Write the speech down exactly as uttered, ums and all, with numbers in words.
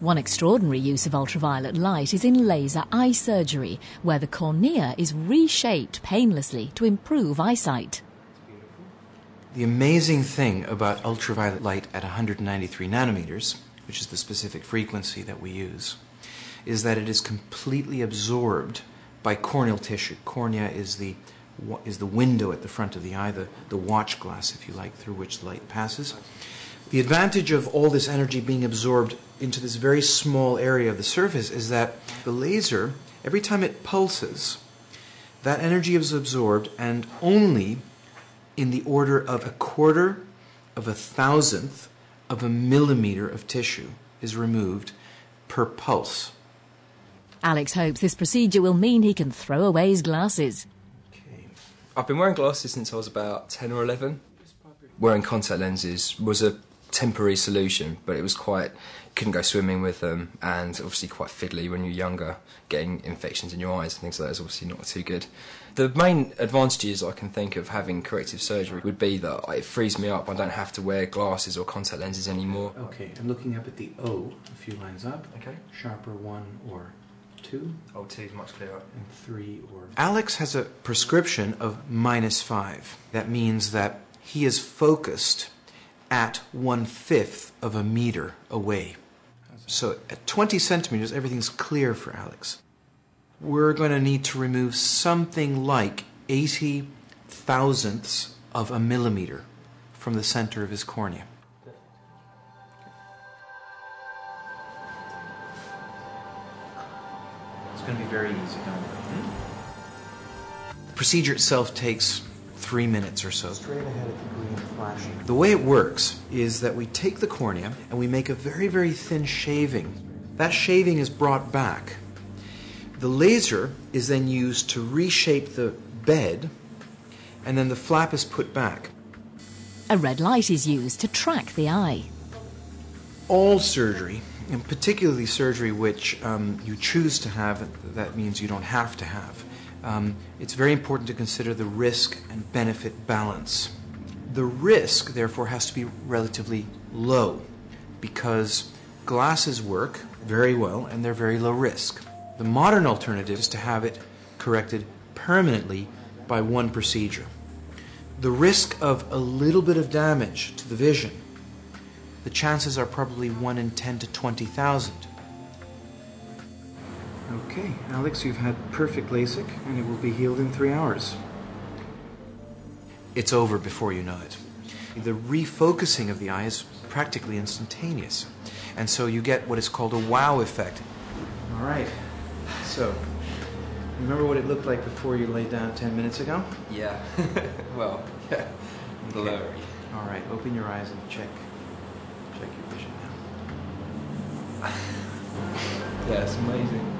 One extraordinary use of ultraviolet light is in laser eye surgery, where the cornea is reshaped painlessly to improve eyesight. The amazing thing about ultraviolet light at one hundred ninety-three nanometers, which is the specific frequency that we use, is that it is completely absorbed by corneal tissue. Cornea is the, is the window at the front of the eye, the, the watch glass, if you like, through which light passes. The advantage of all this energy being absorbed into this very small area of the surface is that the laser, every time it pulses, that energy is absorbed, and only in the order of a quarter of a thousandth of a millimeter of tissue is removed per pulse. Alex hopes this procedure will mean he can throw away his glasses. Okay. I've been wearing glasses since I was about ten or eleven. Wearing contact lenses was a temporary solution, but it was quite, couldn't go swimming with them, and obviously quite fiddly when you're younger, getting infections in your eyes and things like that is obviously not too good. The main advantages I can think of having corrective surgery would be that it frees me up, I don't have to wear glasses or contact lenses anymore. Okay, I'm looking up at the O, a few lines up. Okay. Sharper one or two. Oh, two is much clearer. And three or... Alex has a prescription of minus five. That means that he is focused at one-fifth of a meter away. So at twenty centimeters, everything's clear for Alex. We're going to need to remove something like eighty thousandths of a millimeter from the center of his cornea. It's going to be very easy, don't worry. The procedure itself takes three minutes or so. Straight ahead at the green flashing. The way it works is that we take the cornea and we make a very, very thin shaving. That shaving is brought back. The laser is then used to reshape the bed, and then the flap is put back. A red light is used to track the eye. All surgery, and particularly surgery which um, you choose to have, that means you don't have to have, Um, it's very important to consider the risk and benefit balance. The risk, therefore, has to be relatively low because glasses work very well and they're very low risk. The modern alternative is to have it corrected permanently by one procedure. The risk of a little bit of damage to the vision, the chances are probably one in ten to twenty thousand. Okay, Alex, you've had perfect LASIK, and it will be healed in three hours. It's over before you know it. The refocusing of the eye is practically instantaneous, and so you get what is called a wow effect. All right, so remember what it looked like before you laid down ten minutes ago? Yeah, well, yeah, blurry. Okay. All right, open your eyes and check, check your vision now. Yeah, it's amazing.